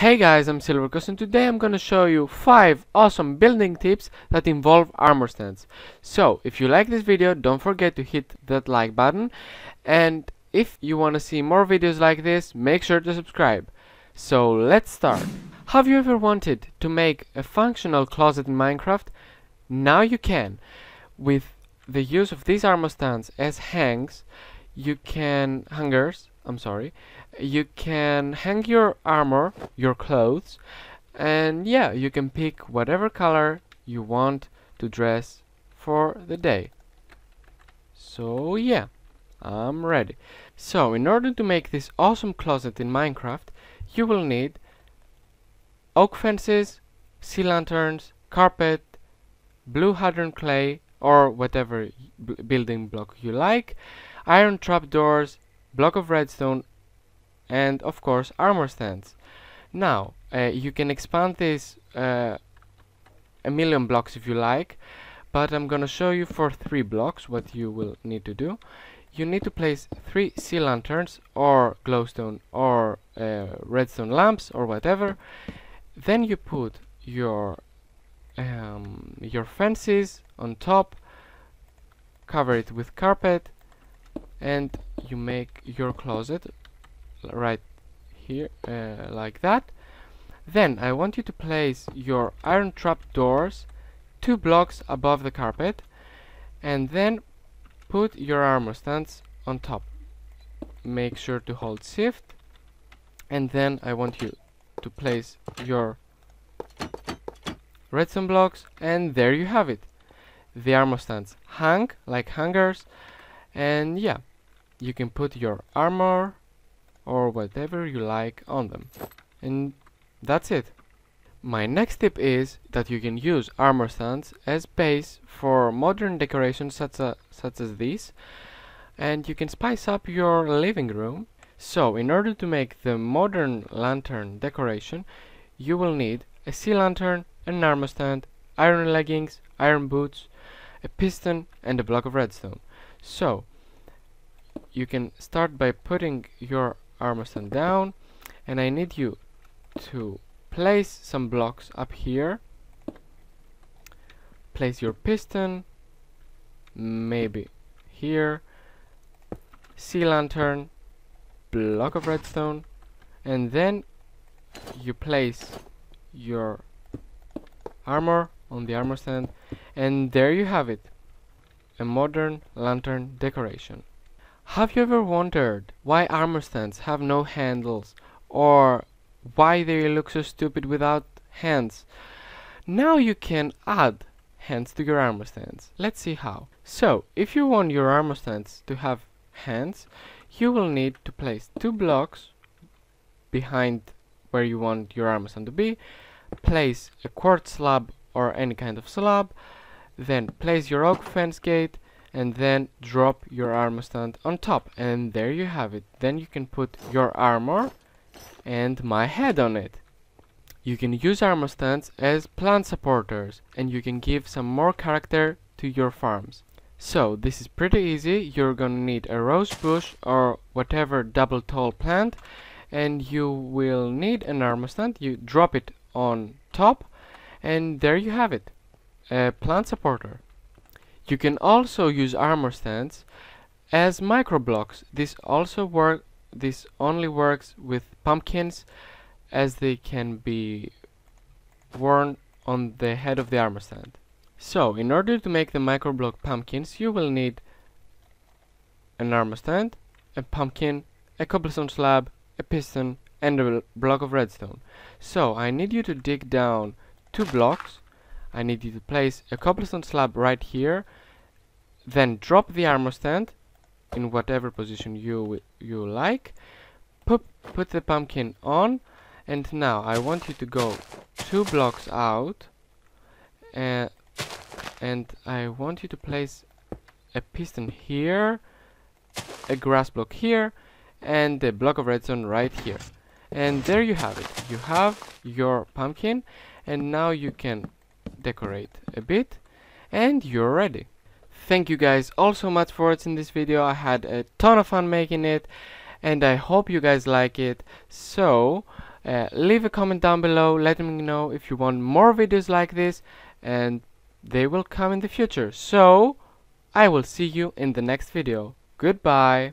Hey guys, I'm Silverkos and today I'm gonna show you 5 awesome building tips that involve armor stands. So if you like this video, don't forget to hit that like button, and if you wanna see more videos like this, make sure to subscribe. So let's start. Have you ever wanted to make a functional closet in Minecraft? Now you can. With the use of these armor stands as hangers, you can hang your armor, your clothes, and yeah, you can pick whatever color you want to dress for the day. So yeah, I'm ready. So in order to make this awesome closet in Minecraft, you will need oak fences, sea lanterns, carpet, blue hadron clay or whatever building block you like, iron trapdoors, block of redstone, and of course armor stands. Now you can expand this a million blocks if you like, but I'm gonna show you for 3 blocks what you will need to do. You need to place 3 sea lanterns or glowstone or redstone lamps or whatever. Then you put your fences on top, cover it with carpet, and you make your closet right here, like that. Then I want you to place your iron trap doors 2 blocks above the carpet, and then put your armor stands on top. Make sure to hold shift, and then I want you to place your redstone blocks, and there you have it. The armor stands hang like hangers, and yeah, you can put your armor or whatever you like on them, and that's it. My next tip is that you can use armor stands as base for modern decorations such as these, and you can spice up your living room. So in order to make the modern lantern decoration, you will need a sea lantern, an armor stand, iron leggings, iron boots, a piston, and a block of redstone. So you can start by putting your armor stand down, and I need you to place some blocks up here, place your piston maybe here, sea lantern, block of redstone, and then you place your armor on the armor stand, and there you have it, a modern lantern decoration. Have you ever wondered why armor stands have no handles, or why they look so stupid without hands? Now you can add hands to your armor stands. Let's see how. So if you want your armor stands to have hands, you will need to place 2 blocks behind where you want your armor stand to be, place a quartz slab or any kind of slab, then place your oak fence gate, and then drop your armor stand on top, and there you have it. Then you can put your armor and my head on it. You can use armor stands as plant supporters, and you can give some more character to your farms. So this is pretty easy. You're gonna need a rose bush or whatever double tall plant, and you will need an armor stand. You drop it on top, and there you have it, a plant supporter. You can also use armor stands as micro blocks. This only works with pumpkins, as they can be worn on the head of the armor stand. So in order to make the micro block pumpkins, you will need an armor stand, a pumpkin, a cobblestone slab, a piston, and a block of redstone. So I need you to dig down 2 blocks. I need you to place a cobblestone slab right here, then drop the armor stand in whatever position you like, put the pumpkin on, and now I want you to go 2 blocks out, and I want you to place a piston here, a grass block here, and a block of redstone right here. And there you have it. You have your pumpkin, and now you can decorate a bit, and you're ready. Thank you guys all so much for watching this video. I had a ton of fun making it, and I hope you guys like it. So Leave a comment down below, let me know if you want more videos like this, and they will come in the future. So I will see you in the next video. Goodbye.